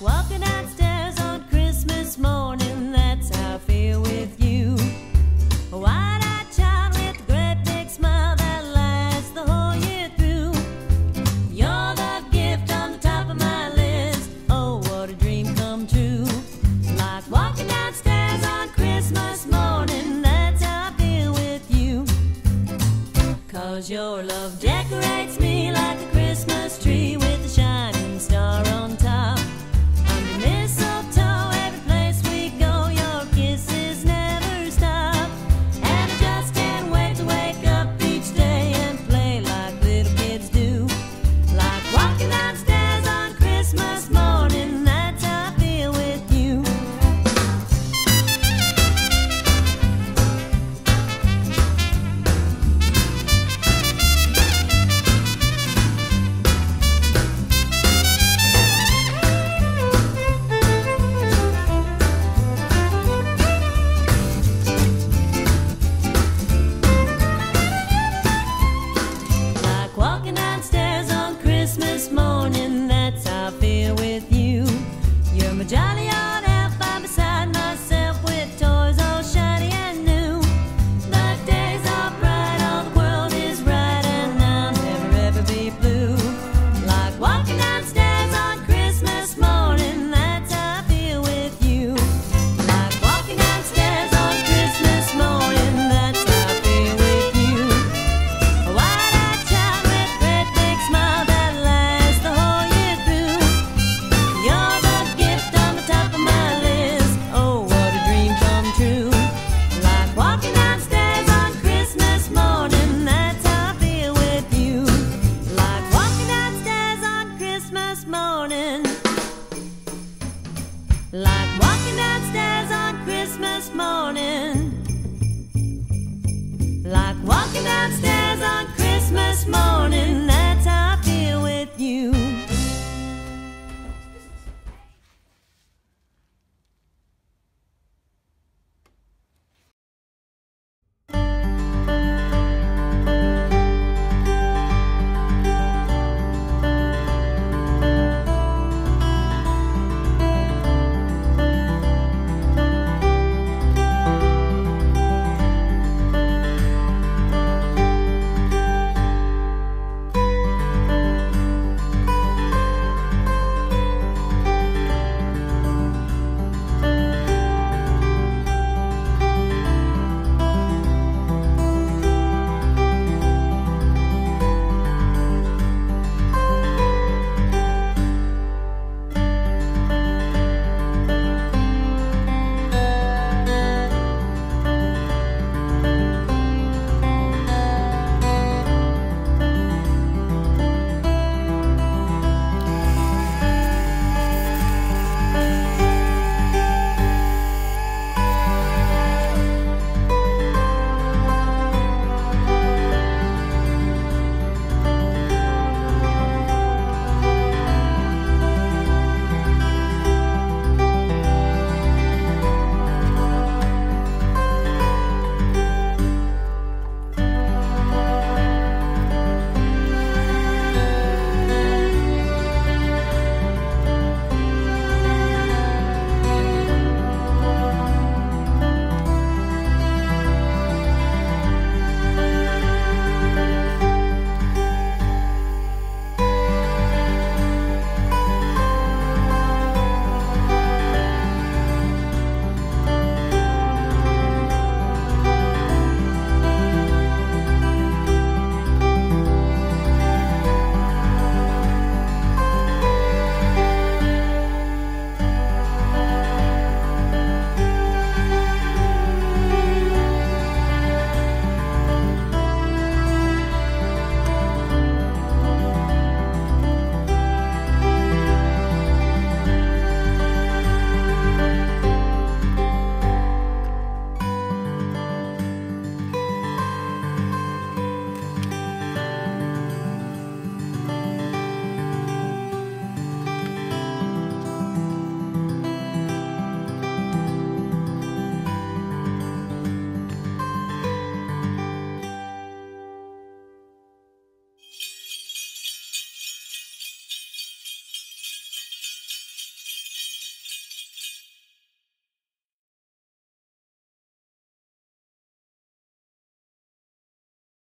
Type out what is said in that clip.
like walking downstairs on Christmas morning. That's how I feel with you. A wide-eyed child with a great big smile that lasts the whole year through. You're the gift on the top of my list. Oh, what a dream come true. Like walking downstairs on Christmas morning. That's how I feel with you. 'Cause your love decorates me like a Christmas tree with a shining star on top. Under mistletoe, every place we go, your kisses never stop. And I just can't wait to wake up each day and play like little kids do. Like walking downstairs on Christmas morning, that's how I feel with you. Like walking downstairs on Christmas morning, that's how I feel with you. You're my jolly old elf, I'm beside myself with toys all shiny and new. The days are bright, all the world is right, and I'll never ever be blue. Like walking downstairs on Christmas morning, that's how I feel with you. Like walking downstairs on Christmas morning, that's how I feel with you. A wide-eyed child with a great big smile that lasts the whole year through. You're the gift on the top of my list. Oh, what a dream come true. Like walking downstairs on Christmas morning, that's how I feel with you. Like walking downstairs on Christmas morning. Like walking downstairs on Christmas morning. Like walking downstairs on Christmas morning.